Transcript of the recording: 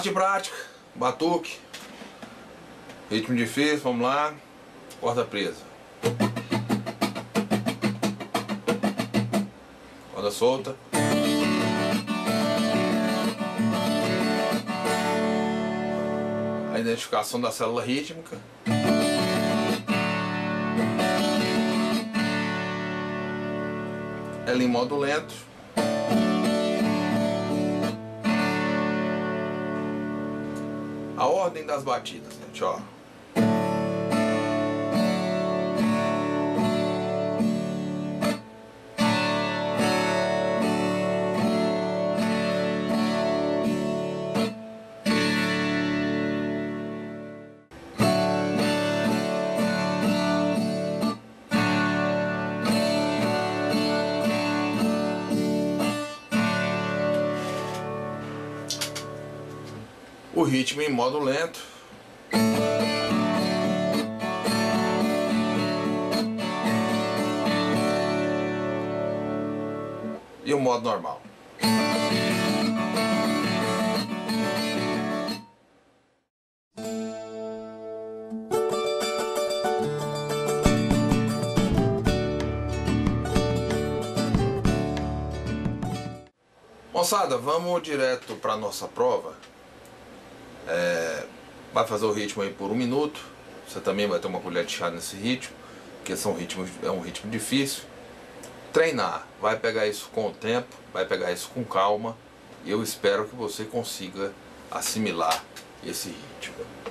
Parte prática, batuque, ritmo difícil, vamos lá, corda presa, corda solta, a identificação da célula rítmica, ela em modo lento. A ordem das batidas, gente, ó. O ritmo em modo lento. E o modo normal. Moçada, vamos direto para nossa prova. Vai fazer o ritmo aí por 1 minuto. Você também vai ter uma colher de chá nesse ritmo, porque é um ritmo difícil. Treinar, vai pegar isso com o tempo, vai pegar isso com calma. E eu espero que você consiga assimilar esse ritmo.